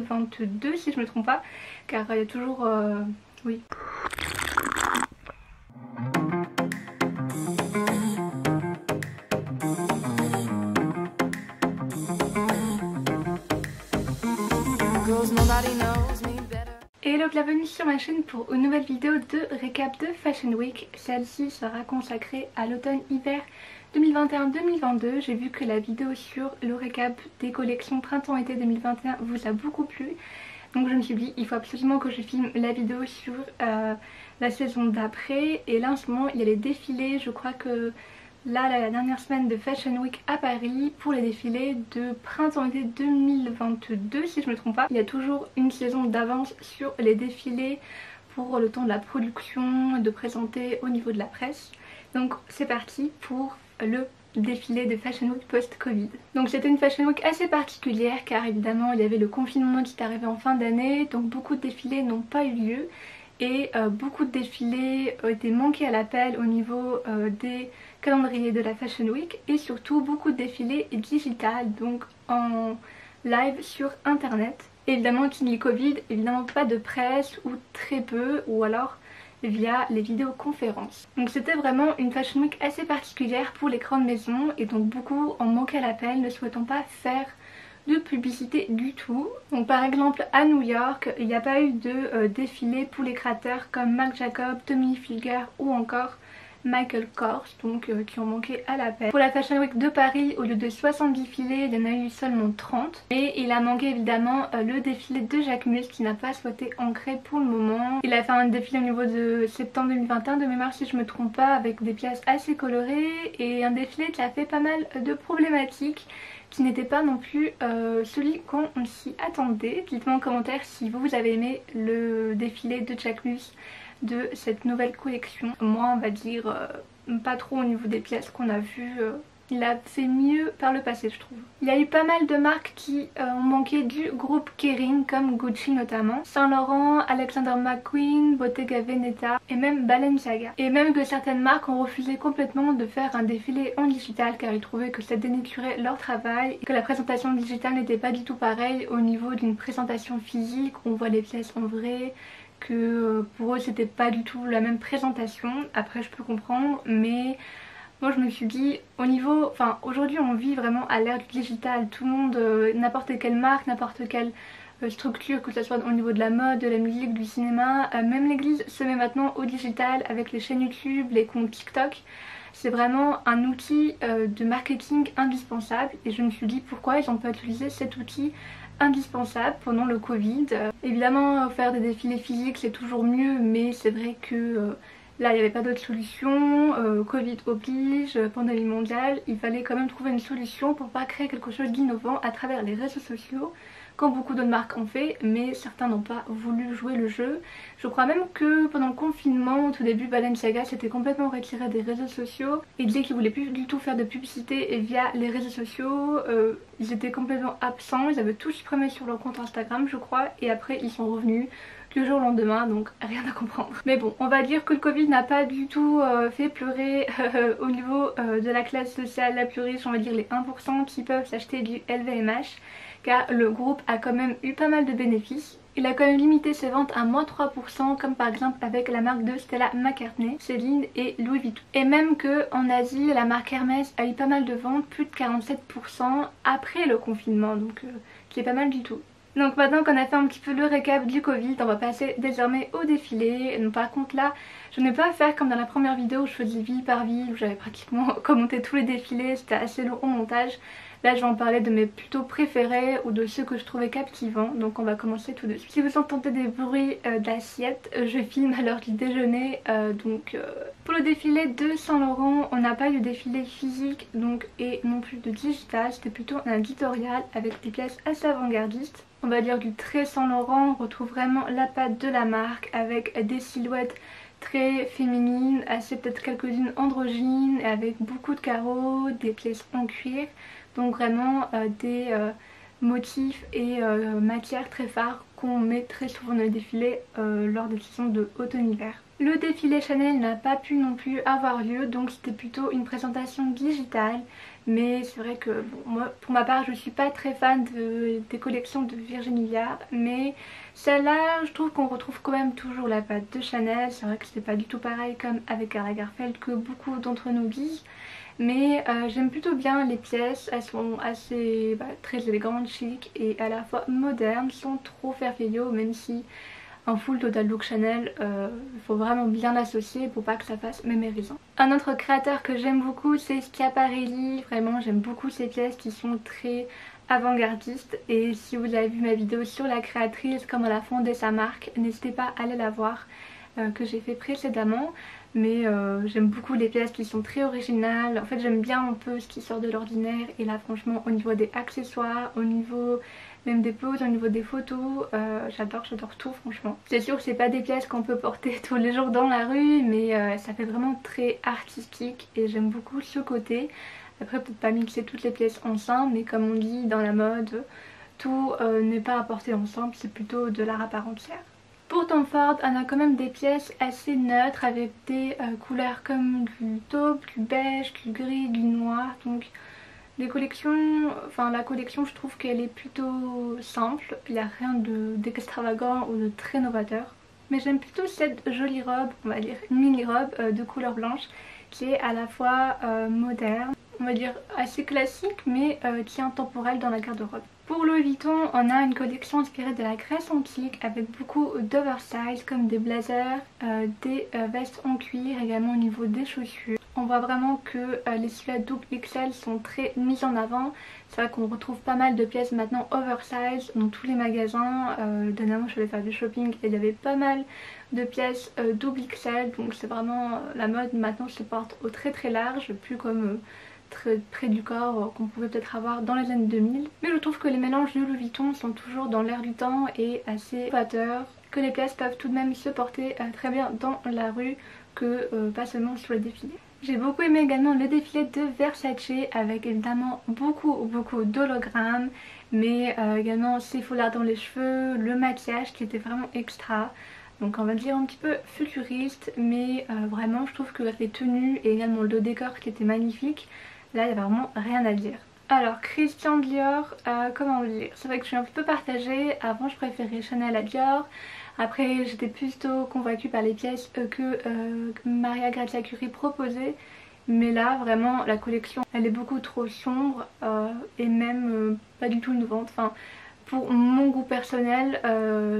de 22 si je ne me trompe pas, car il y a toujours... oui. Hello, bienvenue sur ma chaîne pour une nouvelle vidéo de récap de Fashion Week. Celle-ci sera consacrée à l'automne-hiver 2021-2022. J'ai vu que la vidéo sur le récap des collections printemps-été 2021 vous a beaucoup plu. Donc je me suis dit, il faut absolument que je filme la vidéo sur la saison d'après. Et là en ce moment, il y a les défilés. Je crois que là, la dernière semaine de Fashion Week à Paris, pour les défilés de printemps-été 2022, si je ne me trompe pas. Il y a toujours une saison d'avance sur les défilés pour le temps de la production et de présenter au niveau de la presse. Donc c'est parti pour le défilé de Fashion Week post-Covid. Donc c'était une Fashion Week assez particulière car évidemment il y avait le confinement qui est arrivé en fin d'année, donc beaucoup de défilés n'ont pas eu lieu et beaucoup de défilés ont été manqués à l'appel au niveau des calendriers de la Fashion Week et surtout beaucoup de défilés digital, donc en live sur internet. Et évidemment qu'il y a le Covid, évidemment pas de presse ou très peu, ou alors via les vidéoconférences. Donc c'était vraiment une Fashion Week assez particulière pour les grandes maisons et donc beaucoup en manquaient à l'appel, ne souhaitant pas faire de publicité du tout. Donc par exemple à New York, il n'y a pas eu de défilé pour les créateurs comme Marc Jacobs, Tommy Hilfiger ou encore Michael Kors, donc qui ont manqué à l'appel. Pour la Fashion Week de Paris, au lieu de 70 défilés, il y en a eu seulement 30. Et il a manqué évidemment le défilé de Jacquemus qui n'a pas souhaité ancrer pour le moment. Il a fait un défilé au niveau de septembre 2021 de mémoire si je me trompe pas, avec des pièces assez colorées et un défilé qui a fait pas mal de problématiques, qui n'était pas non plus celui qu'on s'y attendait. Dites-moi en commentaire si vous avez aimé le défilé de Jacquemus de cette nouvelle collection. Moi on va dire pas trop au niveau des pièces qu'on a vues, il a fait mieux par le passé je trouve. Il y a eu pas mal de marques qui ont manqué du groupe Kering comme Gucci notamment, Saint Laurent, Alexander McQueen, Bottega Veneta et même Balenciaga. Et même que certaines marques ont refusé complètement de faire un défilé en digital car ils trouvaient que ça dénaturait leur travail et que la présentation digitale n'était pas du tout pareille au niveau d'une présentation physique où on voit les pièces en vrai, que pour eux c'était pas du tout la même présentation. Après je peux comprendre, mais moi je me suis dit au niveau, enfin aujourd'hui on vit vraiment à l'ère du digital, tout le monde, n'importe quelle marque, n'importe quelle structure, que ce soit au niveau de la mode, de la musique, du cinéma, même l'église se met maintenant au digital avec les chaînes YouTube, les comptes TikTok. C'est vraiment un outil de marketing indispensable et je me suis dit pourquoi ils n'ont pas utilisé cet outil indispensable pendant le Covid. Évidemment faire des défilés physiques c'est toujours mieux, mais c'est vrai que là il n'y avait pas d'autre solution, Covid oblige, pandémie mondiale, il fallait quand même trouver une solution pour pas créer quelque chose d'innovant à travers les réseaux sociaux comme beaucoup d'autres marques ont fait, mais certains n'ont pas voulu jouer le jeu. Je crois même que pendant le confinement, au tout début, Balenciaga s'était complètement retiré des réseaux sociaux. Ils disaient qu'ils voulaient plus du tout faire de publicité via les réseaux sociaux. Ils étaient complètement absents, ils avaient tout supprimé sur leur compte Instagram je crois, et après ils sont revenus du jour au lendemain, donc rien à comprendre. Mais bon, on va dire que le Covid n'a pas du tout fait pleurer au niveau de la classe sociale la plus riche, on va dire les 1% qui peuvent s'acheter du LVMH, car le groupe a quand même eu pas mal de bénéfices. Il a quand même limité ses ventes à moins 3% comme par exemple avec la marque de Stella McCartney, Céline et Louis Vuitton. Et même qu'en Asie, la marque Hermès a eu pas mal de ventes, plus de 47% après le confinement, donc qui est pas mal du tout. Donc maintenant qu'on a fait un petit peu le récap du Covid, on va passer désormais au défilé. Donc par contre là, je n'ai pas à faire comme dans la première vidéo où je faisais ville par ville, où j'avais pratiquement commenté tous les défilés, c'était assez long au montage. Là je vais en parler de mes plutôt préférés ou de ceux que je trouvais captivants, donc on va commencer tout de suite. Si vous entendez des bruits d'assiettes, je filme à l'heure du déjeuner. Pour le défilé de Saint Laurent, on n'a pas eu de défilé physique donc, et non plus de digital, c'était plutôt un éditorial avec des pièces assez avant-gardistes. On va dire du très Saint Laurent, on retrouve vraiment la patte de la marque avec des silhouettes très féminines, assez peut-être quelques-unes androgynes, avec beaucoup de carreaux, des pièces en cuir, donc vraiment des motifs et matières très phares qu'on met très souvent dans les défilés lors des saisons de automne-hiver. Le défilé Chanel n'a pas pu non plus avoir lieu, donc c'était plutôt une présentation digitale Mais c'est vrai que bon, moi, pour ma part, je ne suis pas très fan des collections de Virginie Viard, mais celle-là, je trouve qu'on retrouve quand même toujours la patte de Chanel. C'est vrai que c'est pas du tout pareil comme avec Ara Garfeld que beaucoup d'entre nous disent. Mais j'aime plutôt bien les pièces, elles sont assez très élégantes, chic et à la fois modernes, sans trop faire vieillot, même si un full total look Chanel, faut vraiment bien l'associer pour pas que ça fasse mémérisant. Un autre créateur que j'aime beaucoup, c'est Schiaparelli. Vraiment, j'aime beaucoup ces pièces qui sont très avant-gardistes, et si vous avez vu ma vidéo sur la créatrice, comment elle a fondé sa marque, n'hésitez pas à aller la voir, que j'ai fait précédemment. Mais j'aime beaucoup les pièces qui sont très originales. En fait, j'aime bien un peu ce qui sort de l'ordinaire, et là franchement, au niveau des accessoires, au niveau même des poses, au niveau des photos, j'adore tout franchement. C'est sûr que c'est pas des pièces qu'on peut porter tous les jours dans la rue, mais ça fait vraiment très artistique et j'aime beaucoup ce côté. Après, peut-être pas mixer toutes les pièces ensemble, mais comme on dit dans la mode, tout n'est pas à porter ensemble, c'est plutôt de l'art à part entière. Pour Tom Ford, on a quand même des pièces assez neutres avec des couleurs comme du taupe, du beige, du gris, du noir. Donc les collections, enfin la collection, je trouve qu'elle est plutôt simple. Il n'y a rien d'extravagant ou de très novateur. Mais j'aime plutôt cette jolie robe, on va dire mini robe de couleur blanche, qui est à la fois moderne, on va dire assez classique, mais qui est intemporelle dans la garde-robe. Pour Louis Vuitton, on a une collection inspirée de la Grèce antique avec beaucoup d'oversize comme des blazers, des vestes en cuir, également au niveau des chaussures. On voit vraiment que les silhouettes double XL sont très mises en avant. C'est vrai qu'on retrouve pas mal de pièces maintenant oversize dans tous les magasins. Dernièrement, je vais faire du shopping et il y avait pas mal de pièces double XL. Donc c'est vraiment la mode maintenant se porte au très large, plus comme très près du corps qu'on pouvait peut-être avoir dans les années 2000. Mais je trouve que les mélanges de Louis Vuitton sont toujours dans l'air du temps et assez novateurs, que les pièces peuvent tout de même se porter très bien dans la rue, que pas seulement sur les défilés. J'ai beaucoup aimé également le défilé de Versace avec évidemment beaucoup d'hologrammes, mais également ses foulards dans les cheveux, le maquillage qui était vraiment extra. Donc on va dire un petit peu futuriste, mais vraiment je trouve que les tenues et également le décor qui était magnifique, là il n'y a vraiment rien à dire. Alors Christian Dior, comment vous dire, c'est vrai que je suis un peu partagée. Avant je préférais Chanel à Dior, après j'étais plutôt convaincue par les pièces que Maria Grazia Chiuri proposait, mais là vraiment la collection elle est beaucoup trop sombre et même pas du tout innovante. Enfin, pour mon goût personnel,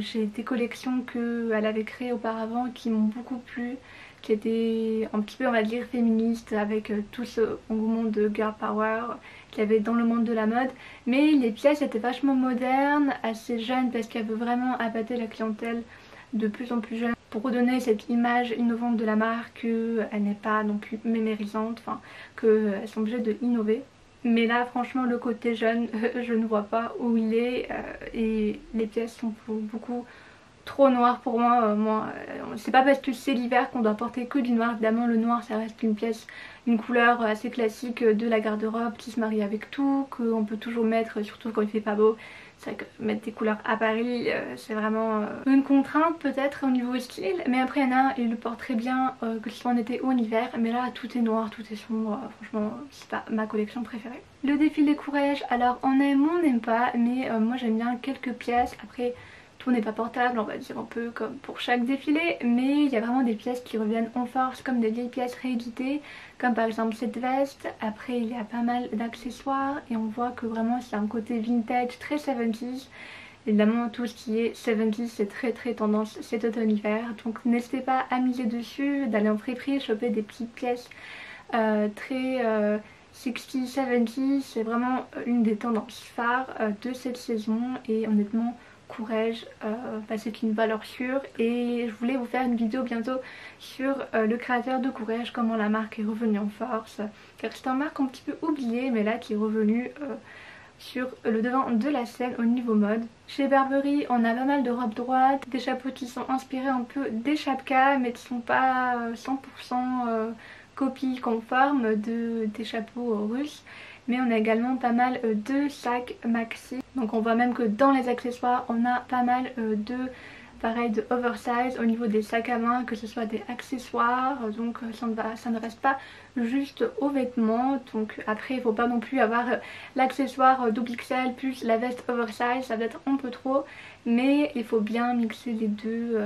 j'ai des collections qu'elle avait créées auparavant qui m'ont beaucoup plu, qui était un petit peu, on va dire, féministe, avec tout ce engouement de girl power qu'il y avait dans le monde de la mode. Mais les pièces étaient vachement modernes, assez jeunes, parce qu'elle veut vraiment appâter la clientèle de plus en plus jeune pour redonner cette image innovante de la marque, qu'elle n'est pas non plus mémérisante, enfin qu'elles sont obligées d'innover. Mais là franchement le côté jeune, je ne vois pas où il est, et les pièces sont beaucoup trop noir pour moi. C'est pas parce que c'est l'hiver qu'on doit porter que du noir. Évidemment le noir ça reste une pièce, une couleur assez classique de la garde-robe qui se marie avec tout, qu'on peut toujours mettre, surtout quand il fait pas beau. C'est vrai que mettre des couleurs à Paris, c'est vraiment une contrainte peut-être au niveau style, mais après il y en a, il le porte très bien, que ce soit en été ou en hiver, mais là tout est noir, tout est sombre, franchement c'est pas ma collection préférée. Le défilé Courrèges, alors on aime, on n'aime pas, mais moi j'aime bien quelques pièces. Après tout n'est pas portable, on va dire un peu comme pour chaque défilé, mais il y a vraiment des pièces qui reviennent en force, comme des vieilles pièces rééditées, comme par exemple cette veste. Après il y a pas mal d'accessoires et on voit que vraiment c'est un côté vintage, très 70s. Évidemment tout ce qui est 70s c'est très tendance cet automne-hiver, donc n'hésitez pas à miser dessus, d'aller en friperie, choper des petites pièces très 60s, 70s, c'est vraiment une des tendances phares de cette saison. Et honnêtement Courrèges, c'est une valeur sûre, et je voulais vous faire une vidéo bientôt sur le créateur de Courrèges, comment la marque est revenue en force, car c'est une marque un petit peu oubliée mais là qui est revenue sur le devant de la scène au niveau mode. Chez Burberry on a pas mal de robes droites, des chapeaux qui sont inspirés un peu des chapkas mais qui ne sont pas 100% copies conformes des chapeaux russes. Mais on a également pas mal de sacs maxi, donc on voit même que dans les accessoires on a pas mal de pareil de oversize au niveau des sacs à main, que ce soit des accessoires, donc ça ne reste pas juste aux vêtements. Donc après il faut pas non plus avoir l'accessoire double XL plus la veste oversize, ça va être un peu trop, mais il faut bien mixer les deux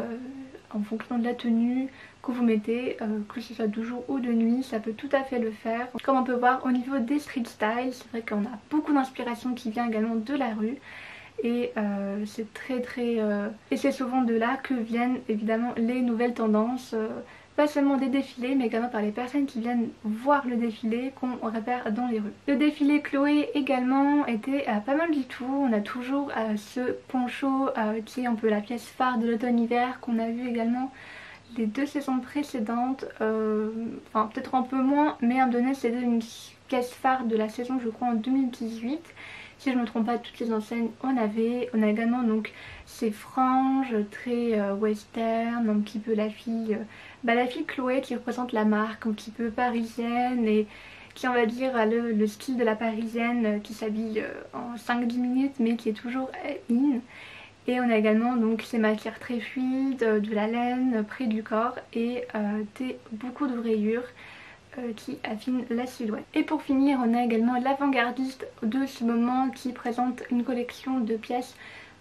en fonction de la tenue que vous mettez, que ce soit de jour ou de nuit, ça peut tout à fait le faire. Comme on peut voir au niveau des street styles, c'est vrai qu'on a beaucoup d'inspiration qui vient également de la rue. Et c'est c'est souvent de là que viennent évidemment les nouvelles tendances, pas seulement des défilés mais également par les personnes qui viennent voir le défilé qu'on repère dans les rues. Le défilé Chloé également était pas mal du tout. On a toujours ce poncho qui est un peu la pièce phare de l'automne-hiver qu'on a vu également les deux saisons précédentes, enfin peut-être un peu moins, mais à un moment donné c'était une pièce phare de la saison, je crois en 2018. Si je ne me trompe pas, toutes les enseignes on a également donc ces franges très western, un petit peu la fille Chloé qui représente la marque un petit peu parisienne et qui on va dire a le style de la parisienne qui s'habille en 5-10 minutes mais qui est toujours in. Et on a également donc ces matières très fluides, de la laine près du corps et beaucoup de rayures qui affine la silhouette. Et pour finir on a également l'avant-gardiste de ce moment qui présente une collection de pièces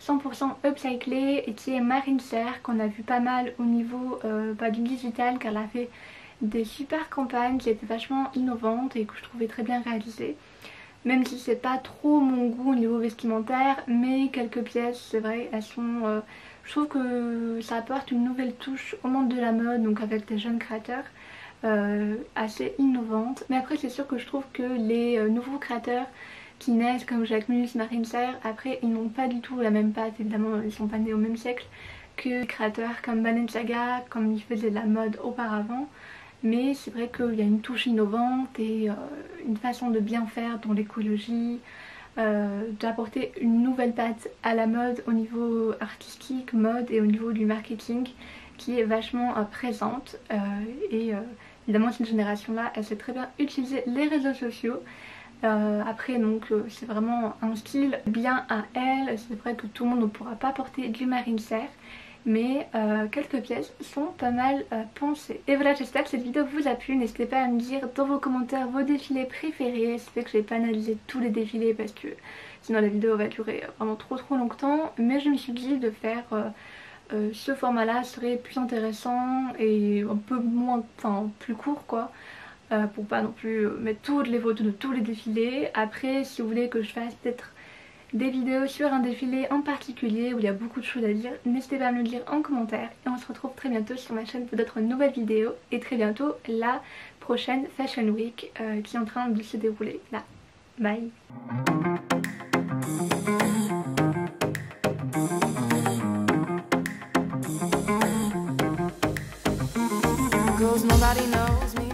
100% upcyclées et qui est Marine Serre, qu'on a vu pas mal au niveau du digital, car elle a fait des super campagnes qui étaient vachement innovantes et que je trouvais très bien réalisées, même si c'est pas trop mon goût au niveau vestimentaire, mais quelques pièces c'est vrai elles sont... je trouve que ça apporte une nouvelle touche au monde de la mode, donc avec des jeunes créateurs assez innovante. Mais après c'est sûr que je trouve que les nouveaux créateurs qui naissent comme Jacquemus, Marine Serre, après ils n'ont pas du tout la même patte, évidemment ils sont pas nés au même siècle que les créateurs comme Balenciaga, comme ils faisaient de la mode auparavant, mais c'est vrai qu'il y a une touche innovante et une façon de bien faire dans l'écologie, d'apporter une nouvelle patte à la mode au niveau artistique, mode et au niveau du marketing, qui est vachement présente évidemment cette génération là elle sait très bien utiliser les réseaux sociaux. Après donc c'est vraiment un style bien à elle, c'est vrai que tout le monde ne pourra pas porter du Marine Serre, mais quelques pièces sont pas mal pensées. Et voilà, j'espère que cette vidéo vous a plu, n'hésitez pas à me dire dans vos commentaires vos défilés préférés. C'est fait que je n'ai pas analysé tous les défilés parce que sinon la vidéo va durer vraiment trop longtemps, mais je me suis dit de faire ce format là serait plus intéressant et un peu moins, enfin plus court quoi, pour pas non plus mettre toutes les photos de tous les défilés. Après si vous voulez que je fasse peut-être des vidéos sur un défilé en particulier où il y a beaucoup de choses à dire, n'hésitez pas à me le dire en commentaire, et on se retrouve très bientôt sur ma chaîne pour d'autres nouvelles vidéos, et très bientôt la prochaine Fashion Week qui est en train de se dérouler là. Bye. Nobody knows me.